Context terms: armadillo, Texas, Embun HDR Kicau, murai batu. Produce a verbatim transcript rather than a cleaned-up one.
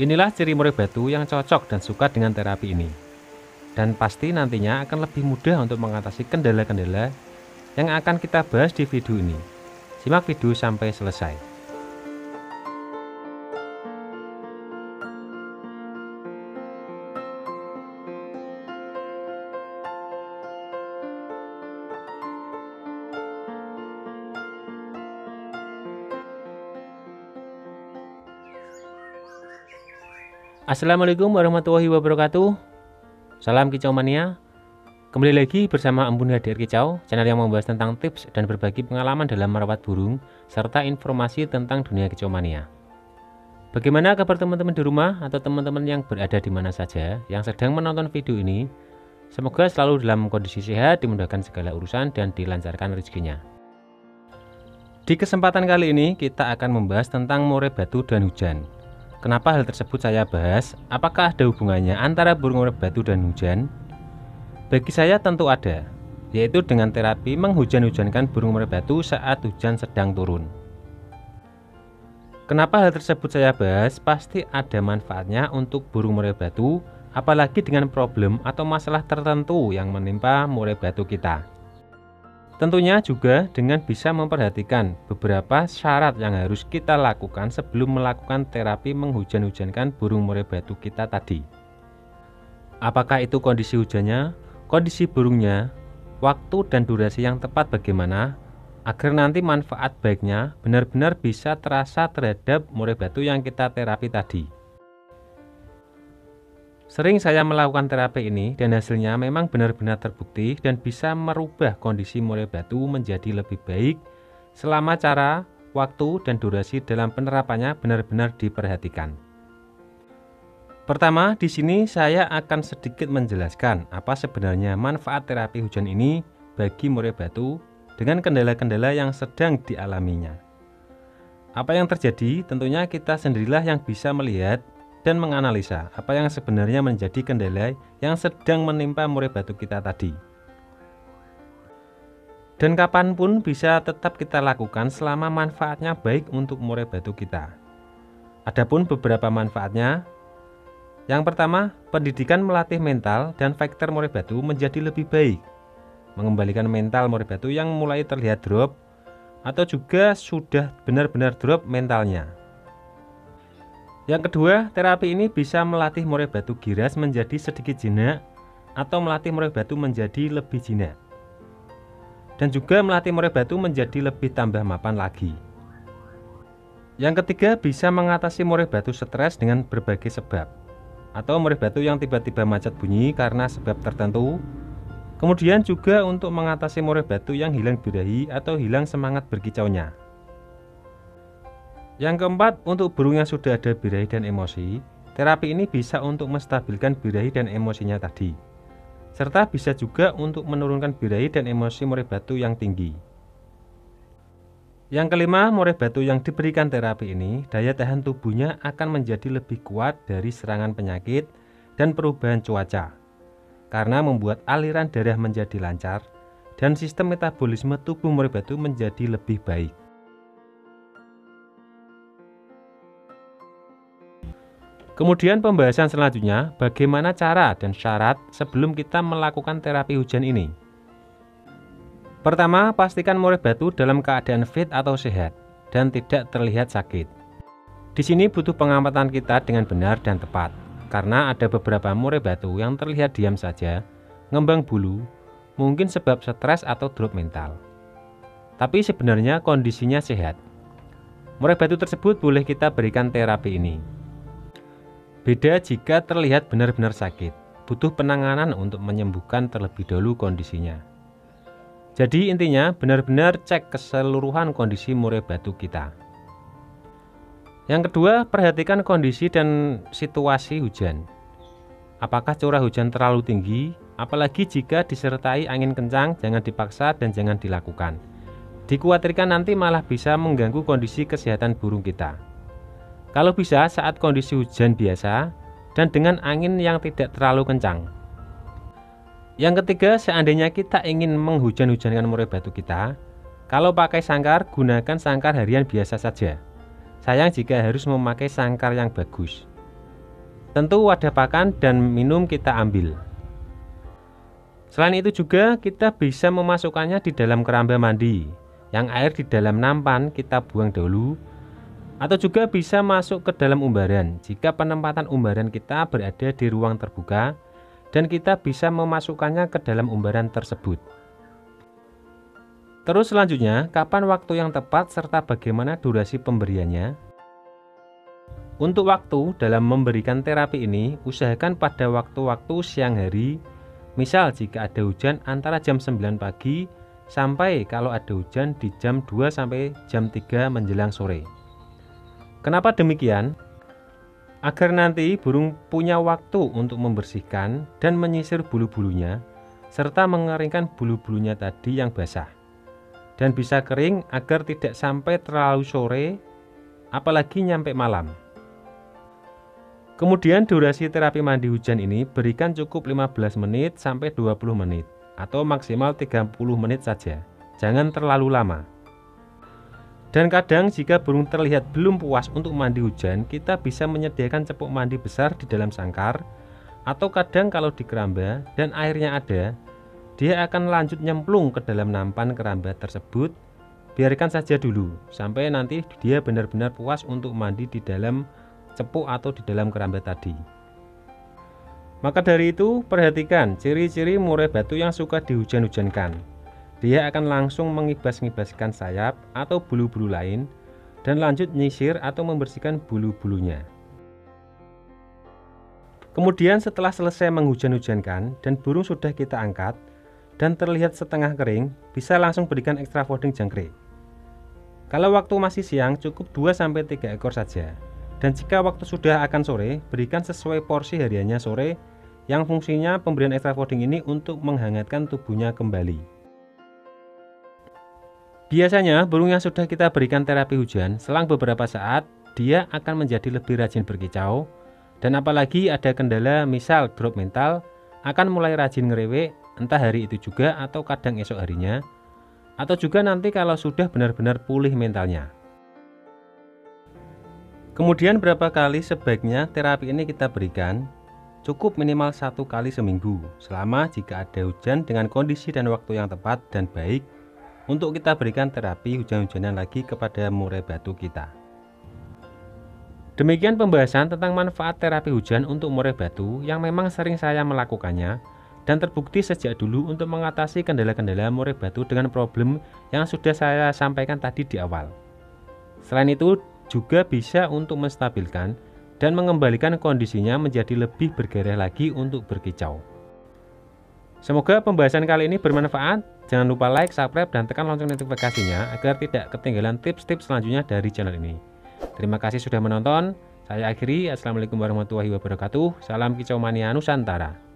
Inilah ciri murai batu yang cocok dan suka dengan terapi ini, dan pasti nantinya akan lebih mudah untuk mengatasi kendala-kendala yang akan kita bahas di video ini. Simak video sampai selesai. Assalamualaikum warahmatullahi wabarakatuh. Salam kicau mania. Kembali lagi bersama Embun H D R Kicau, channel yang membahas tentang tips dan berbagi pengalaman dalam merawat burung serta informasi tentang dunia kicau mania. Bagaimana kabar teman-teman di rumah atau teman-teman yang berada di mana saja yang sedang menonton video ini? Semoga selalu dalam kondisi sehat, dimudahkan segala urusan dan dilancarkan rezekinya. Di kesempatan kali ini kita akan membahas tentang murai batu dan hujan. Kenapa hal tersebut saya bahas? Apakah ada hubungannya antara burung murai batu dan hujan? Bagi saya tentu ada, yaitu dengan terapi menghujan-hujankan burung murai batu saat hujan sedang turun. Kenapa hal tersebut saya bahas? Pasti ada manfaatnya untuk burung murai batu, apalagi dengan problem atau masalah tertentu yang menimpa murai batu kita. Tentunya juga dengan bisa memperhatikan beberapa syarat yang harus kita lakukan sebelum melakukan terapi menghujan-hujankan burung murai batu kita tadi. Apakah itu kondisi hujannya, kondisi burungnya, waktu dan durasi yang tepat bagaimana, agar nanti manfaat baiknya benar-benar bisa terasa terhadap murai batu yang kita terapi tadi. Sering saya melakukan terapi ini dan hasilnya memang benar-benar terbukti dan bisa merubah kondisi murai batu menjadi lebih baik selama cara, waktu, dan durasi dalam penerapannya benar-benar diperhatikan. Pertama, di sini saya akan sedikit menjelaskan apa sebenarnya manfaat terapi hujan ini bagi murai batu dengan kendala-kendala yang sedang dialaminya. Apa yang terjadi tentunya kita sendirilah yang bisa melihat dan menganalisa apa yang sebenarnya menjadi kendala yang sedang menimpa murai batu kita tadi. Dan kapanpun bisa tetap kita lakukan selama manfaatnya baik untuk murai batu kita. Adapun beberapa manfaatnya, yang pertama, pendidikan melatih mental dan faktor murai batu menjadi lebih baik, mengembalikan mental murai batu yang mulai terlihat drop atau juga sudah benar-benar drop mentalnya. Yang kedua, terapi ini bisa melatih murai batu giras menjadi sedikit jinak atau melatih murai batu menjadi lebih jinak, dan juga melatih murai batu menjadi lebih tambah mapan lagi. Yang ketiga, bisa mengatasi murai batu stres dengan berbagai sebab, atau murai batu yang tiba-tiba macet bunyi karena sebab tertentu. Kemudian juga untuk mengatasi murai batu yang hilang birahi atau hilang semangat berkicaunya. Yang keempat, untuk burung yang sudah ada birahi dan emosi, terapi ini bisa untuk menstabilkan birahi dan emosinya tadi, serta bisa juga untuk menurunkan birahi dan emosi murai batu yang tinggi. Yang kelima, murai batu yang diberikan terapi ini, daya tahan tubuhnya akan menjadi lebih kuat dari serangan penyakit dan perubahan cuaca, karena membuat aliran darah menjadi lancar dan sistem metabolisme tubuh murai batu menjadi lebih baik. Kemudian pembahasan selanjutnya, bagaimana cara dan syarat sebelum kita melakukan terapi hujan ini. Pertama, pastikan murai batu dalam keadaan fit atau sehat dan tidak terlihat sakit. Di sini butuh pengamatan kita dengan benar dan tepat, karena ada beberapa murai batu yang terlihat diam saja, ngembang bulu, mungkin sebab stres atau drop mental. Tapi sebenarnya kondisinya sehat. Murai batu tersebut boleh kita berikan terapi ini. Beda jika terlihat benar-benar sakit, butuh penanganan untuk menyembuhkan terlebih dahulu kondisinya. Jadi intinya benar-benar cek keseluruhan kondisi murai batu kita. Yang kedua, perhatikan kondisi dan situasi hujan. Apakah curah hujan terlalu tinggi? Apalagi jika disertai angin kencang, jangan dipaksa dan jangan dilakukan. Dikhawatirkan nanti malah bisa mengganggu kondisi kesehatan burung kita. Kalau bisa saat kondisi hujan biasa dan dengan angin yang tidak terlalu kencang. Yang ketiga, seandainya kita ingin menghujan-hujankan murai batu kita, kalau pakai sangkar, gunakan sangkar harian biasa saja. Sayang jika harus memakai sangkar yang bagus. Tentu wadah pakan dan minum kita ambil. Selain itu juga kita bisa memasukkannya di dalam keramba mandi. Yang air di dalam nampan kita buang dahulu. Atau juga bisa masuk ke dalam umbaran jika penempatan umbaran kita berada di ruang terbuka dan kita bisa memasukkannya ke dalam umbaran tersebut. Terus selanjutnya, kapan waktu yang tepat serta bagaimana durasi pemberiannya? Untuk waktu dalam memberikan terapi ini, usahakan pada waktu-waktu siang hari. Misal jika ada hujan antara jam sembilan pagi sampai kalau ada hujan di jam dua sampai jam tiga menjelang sore. Kenapa demikian? Agar nanti burung punya waktu untuk membersihkan dan menyisir bulu-bulunya serta mengeringkan bulu-bulunya tadi yang basah dan bisa kering agar tidak sampai terlalu sore apalagi nyampe malam. Kemudian durasi terapi mandi hujan ini berikan cukup lima belas menit sampai dua puluh menit atau maksimal tiga puluh menit saja, jangan terlalu lama. Dan kadang jika burung terlihat belum puas untuk mandi hujan, kita bisa menyediakan cepuk mandi besar di dalam sangkar. Atau kadang kalau di keramba dan airnya ada, dia akan lanjut nyemplung ke dalam nampan keramba tersebut. Biarkan saja dulu sampai nanti dia benar-benar puas untuk mandi di dalam cepuk atau di dalam keramba tadi. Maka dari itu perhatikan ciri-ciri murai batu yang suka dihujan-hujankan. Dia akan langsung mengibas-ngibaskan sayap atau bulu-bulu lain dan lanjut nyisir atau membersihkan bulu-bulunya. Kemudian setelah selesai menghujan-hujankan dan burung sudah kita angkat dan terlihat setengah kering, bisa langsung berikan extra fodding jangkrik. Kalau waktu masih siang cukup dua sampai tiga ekor saja. Dan jika waktu sudah akan sore, berikan sesuai porsi hariannya sore yang fungsinya pemberian extra fodding ini untuk menghangatkan tubuhnya kembali. Biasanya burung yang sudah kita berikan terapi hujan selang beberapa saat dia akan menjadi lebih rajin berkicau dan apalagi ada kendala misal drop mental akan mulai rajin ngerewek entah hari itu juga atau kadang esok harinya atau juga nanti kalau sudah benar-benar pulih mentalnya. Kemudian berapa kali sebaiknya terapi ini kita berikan? Cukup minimal satu kali seminggu selama jika ada hujan dengan kondisi dan waktu yang tepat dan baik untuk kita berikan terapi hujan-hujanan lagi kepada murai batu kita. Demikian pembahasan tentang manfaat terapi hujan untuk murai batu yang memang sering saya melakukannya dan terbukti sejak dulu untuk mengatasi kendala-kendala murai batu dengan problem yang sudah saya sampaikan tadi di awal. Selain itu juga bisa untuk menstabilkan dan mengembalikan kondisinya menjadi lebih bergairah lagi untuk berkicau. Semoga pembahasan kali ini bermanfaat. Jangan lupa like, subscribe, dan tekan lonceng notifikasinya agar tidak ketinggalan tips-tips selanjutnya dari channel ini. Terima kasih sudah menonton. Saya akhiri. Assalamualaikum warahmatullahi wabarakatuh. Salam Kicau Mania Nusantara.